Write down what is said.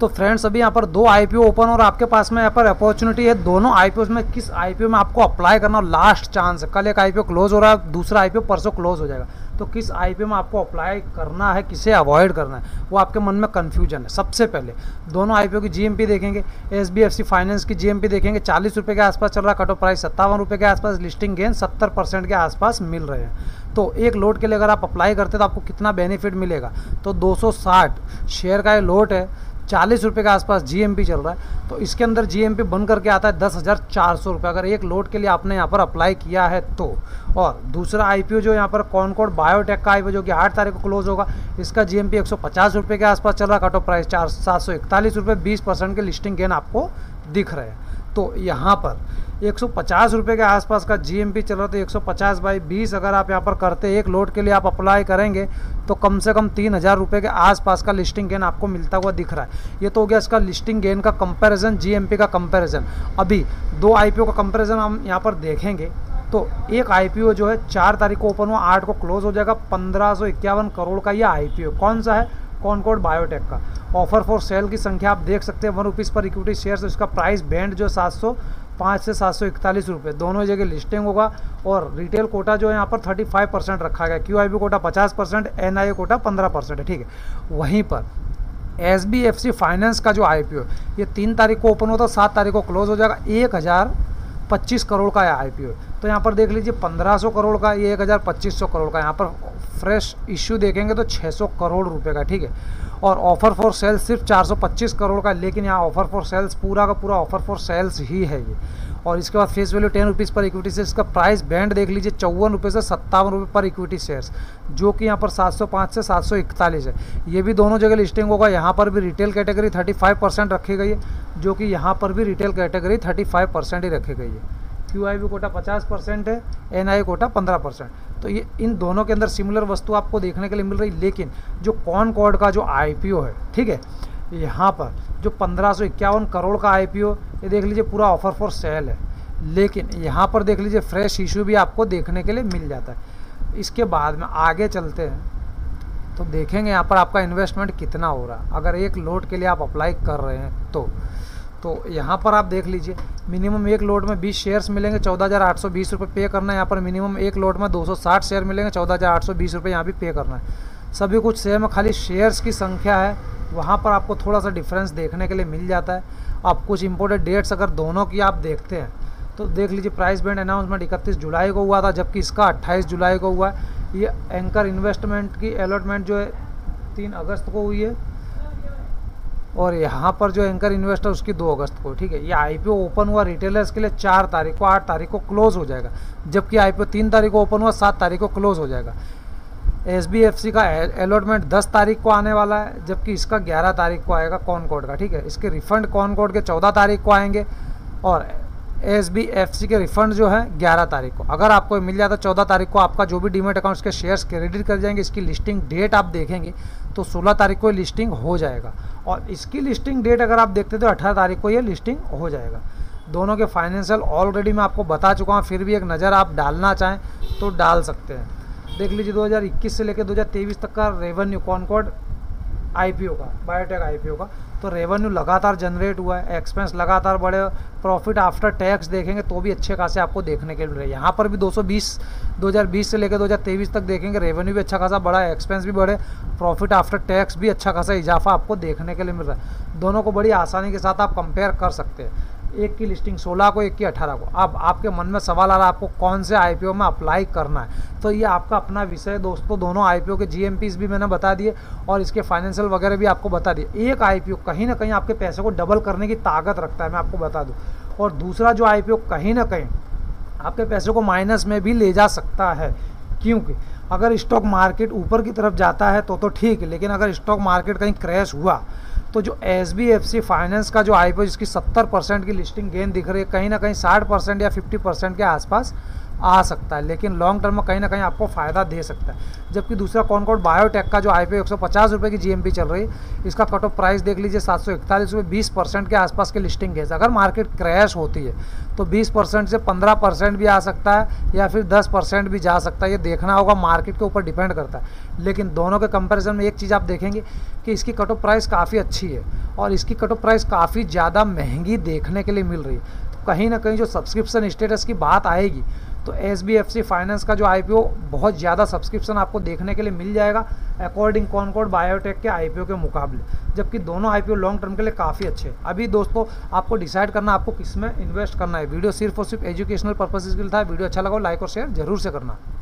तो फ्रेंड्स अभी यहाँ पर 2 आईपीओ ओपन और आपके पास में यहाँ पर अपॉर्चुनिटी है। दोनों आईपीओ में किस आईपीओ में आपको अप्लाई करना, लास्ट चांस है। कल एक आईपीओ क्लोज हो रहा है, दूसरा आईपीओ परसों क्लोज हो जाएगा। तो किस आईपीओ में आपको अप्लाई करना है, किसे अवॉइड करना है, वो आपके मन में कन्फ्यूजन है। सबसे पहले दोनों आईपीओ की जीएमपी देखेंगे। एसबीएफसी फाइनेंस की जीएमपी देखेंगे, 40 रुपये के आसपास चल रहा है, कट ऑफ प्राइस 57 रुपये के आसपास, लिस्टिंग गेन 70% के आसपास मिल रहे हैं। तो एक लोट के लिए अगर आप अप्लाई करते हैं तो आपको कितना बेनिफिट मिलेगा, तो 260 शेयर का ये लोट है, 40 रुपये के आसपास जीएमपी चल रहा है। तो इसके अंदर जीएमपी बन करके आता है 10,400 रुपये अगर एक लोट के लिए आपने यहाँ पर अप्लाई किया है तो। और दूसरा आईपीओ जो यहाँ पर कॉनकॉर्ड बायोटेक का आईपीओ जो कि 8 तारीख को क्लोज होगा, इसका जीएमपी 150 रुपये के आसपास चल रहा है, कट ऑफ प्राइस 741 रुपये, 20% के लिस्टिंग गेन आपको दिख रहे हैं। तो यहाँ पर 150 रुपये के आसपास का जीएमपी चल रहा था, 150/20 अगर आप यहाँ पर करते एक लोट के लिए आप अप्लाई करेंगे तो कम से कम 3,000 रुपये के आसपास का लिस्टिंग गेन आपको मिलता हुआ दिख रहा है। ये तो हो गया इसका लिस्टिंग गेन का कंपैरिजन, जीएमपी का कंपैरिजन। अभी 2 आईपीओ का कंपैरिजन हम यहाँ पर देखेंगे। तो एक आईपीओ जो है 4 तारीख को ओपन हुआ, 8 को क्लोज हो जाएगा, 1551 करोड़ का यह आईपीओ कौन सा है, कॉनकॉर्ड बायोटेक का। ऑफर फॉर सेल की संख्या आप देख सकते हैं, 1 रुपीज़ पर इक्विटी शेयर। तो इसका प्राइस बैंड जो 705 से 741 रुपये, दोनों जगह लिस्टिंग होगा। और रिटेल कोटा जो है यहाँ पर 35% रखा गया, क्यूआईबी कोटा 50%, एनआईए कोटा 15% है, ठीक है। वहीं पर एसबीएफसी फाइनेंस का जो आईपीओ ये 3 तारीख को ओपन होता है, 7 तारीख को क्लोज हो जाएगा, 1,025 करोड़ का आईपीओ। तो यहाँ पर देख लीजिए 1,500 करोड़ का, ये 1,2500 करोड़ का। यहाँ पर फ्रेश इश्यू देखेंगे तो 600 करोड़ रुपये का, ठीक है। और ऑफर फॉर सेल्स सिर्फ 425 करोड़ का, लेकिन यहाँ ऑफर फॉर सेल्स पूरा का पूरा ऑफर फॉर सेल्स ही है ये। और इसके बाद फेस वैल्यू 10 रुपीज़ पर इक्विटी शेयर्स, इसका प्राइस बैंड देख लीजिए 54 रुपये से 57 रुपये पर इक्विटी शेयर्स, जो कि यहाँ पर 705 से 741 है। ये भी दोनों जगह लिस्टिंग होगा। यहाँ पर भी रिटेल कैटेगरी 35% रखी गई है, जो कि यहाँ पर भी रिटेल कैटेगरी 35% ही रखी गई है, क्यूआईबी कोटा 50% है, एनआईए कोटा 15%। तो ये इन दोनों के अंदर सिमिलर वस्तु आपको देखने के लिए मिल रही। लेकिन जो कॉनकॉर्ड का जो आईपीओ है, ठीक है, यहाँ पर जो 1,551 करोड़ का आईपीओ ये देख लीजिए पूरा ऑफर फॉर सेल है, लेकिन यहाँ पर देख लीजिए फ्रेश इशू भी आपको देखने के लिए मिल जाता है। इसके बाद में आगे चलते हैं तो देखेंगे यहाँ पर आपका इन्वेस्टमेंट कितना हो रहा है अगर एक लोट के लिए आप अप्लाई कर रहे हैं तो। यहाँ पर आप देख लीजिए मिनिमम एक लोट में 20 शेयर्स मिलेंगे, 14,820 रुपये पे करना है। यहाँ पर मिनिमम एक लोट में 260 शेयर मिलेंगे, 14,820 रुपये यहाँ भी पे करना है। सभी कुछ सेम है, खाली शेयर्स की संख्या है, वहाँ पर आपको थोड़ा सा डिफरेंस देखने के लिए मिल जाता है। आप कुछ इंपॉर्टेंट डेट्स अगर दोनों की आप देखते हैं तो देख लीजिए प्राइस बैंड अनाउंसमेंट 31 जुलाई को हुआ था, जबकि इसका 28 जुलाई को हुआ है। ये एंकर इन्वेस्टमेंट की अलॉटमेंट जो है 3 अगस्त को हुई है, और यहाँ पर जो एंकर इन्वेस्टर उसकी 2 अगस्त को, ठीक है। ये आईपीओ ओपन हुआ रिटेलर्स के लिए 4 तारीख को, 8 तारीख को क्लोज हो जाएगा, जबकि आईपीओ 3 तारीख को ओपन हुआ, 7 तारीख को क्लोज हो जाएगा। एसबीएफसी का अलॉटमेंट 10 तारीख को आने वाला है, जबकि इसका 11 तारीख को आएगा कॉनकॉर्ड का, ठीक है। इसके रिफंड कॉनकॉर्ड के 14 तारीख को आएंगे और एसबीएफसी के रिफंड जो है 11 तारीख को। अगर आपको मिल जाता 14 तारीख को आपका जो भी डीमैट अकाउंट्स के शेयर्स क्रेडिट कर जाएंगे। इसकी लिस्टिंग डेट आप देखेंगे तो 16 तारीख को लिस्टिंग हो जाएगा, और इसकी लिस्टिंग डेट अगर आप देखते तो 18 तारीख को ये लिस्टिंग हो जाएगा। दोनों के फाइनेंशियल ऑलरेडी मैं आपको बता चुका हूँ, फिर भी एक नज़र आप डालना चाहें तो डाल सकते हैं। देख लीजिए 2021 से लेकर 2023 तक का रेवेन्यू कॉनकॉर्ड आईपीओ का, बायोटेक आईपीओ का। तो रेवेन्यू लगातार जनरेट हुआ है, एक्सपेंस लगातार बढ़े, प्रॉफिट आफ्टर टैक्स देखेंगे तो भी अच्छे खासे आपको देखने के लिए। यहाँ पर भी 2020 से लेकर 2023 तक देखेंगे रेवेन्यू भी अच्छा खासा बढ़ा है, एक्सपेंस भी बढ़े, प्रॉफिट आफ्टर टैक्स भी अच्छा खासा इजाफा आपको देखने के लिए मिल रहा है। दोनों को बड़ी आसानी के साथ आप कंपेयर कर सकते हैं, एक की लिस्टिंग 16 को, एक की 18 को। अब आपके मन में सवाल आ रहा है आपको कौन से आईपीओ में अप्लाई करना है, तो ये आपका अपना विषय है दोस्तों। दोनों आईपीओ के जीएमपीस भी मैंने बता दिए और इसके फाइनेंशियल वगैरह भी आपको बता दिए। एक आईपीओ कहीं ना कहीं आपके पैसे को डबल करने की ताकत रखता है, मैं आपको बता दूँ, और दूसरा जो आईपीओ कहीं ना कहीं आपके पैसे को माइनस में भी ले जा सकता है, क्योंकि अगर स्टॉक मार्केट ऊपर की तरफ जाता है तो ठीक है, लेकिन अगर स्टॉक मार्केट कहीं क्रैश हुआ तो जो एसबीएफसी फाइनेंस का जो आईपीओ जिसकी 70% की लिस्टिंग गेन दिख रही है, कहीं ना कहीं 60% या 50% के आसपास आ सकता है, लेकिन लॉन्ग टर्म में कहीं ना कहीं आपको फ़ायदा दे सकता है। जबकि दूसरा कॉनकॉर्ड बायोटेक का जो IPO 150 रुपये की GMP चल रही, इसका कट ऑफ प्राइस देख लीजिए 741 रुपये, 20% के आसपास के लिस्टिंग है। अगर मार्केट क्रैश होती है तो 20% से 15% भी आ सकता है या फिर 10% भी जा सकता है, ये देखना होगा, मार्केट के ऊपर डिपेंड करता है। लेकिन दोनों के कंपेरिजन में एक चीज़ आप देखेंगे कि इसकी कट ऑफ प्राइस काफ़ी अच्छी है और इसकी कट ऑफ प्राइस काफ़ी ज़्यादा महंगी देखने के लिए मिल रही है। तो कहीं ना कहीं जो सब्सक्रिप्शन स्टेटस की बात आएगी तो SBFC फाइनेंस का जो IPO बहुत ज़्यादा सब्सक्रिप्शन आपको देखने के लिए मिल जाएगा अकॉर्डिंग कॉनकॉर्ड बायोटेक के IPO के मुकाबले, जबकि दोनों IPO लॉन्ग टर्म के लिए काफ़ी अच्छे हैं। अभी दोस्तों आपको डिसाइड करना आपको किस में इन्वेस्ट करना है। वीडियो सिर्फ और सिर्फ एजुकेशनल पर्पसेस के लिए था। वीडियो अच्छा लगा लाइक और शेयर जरूर से करना।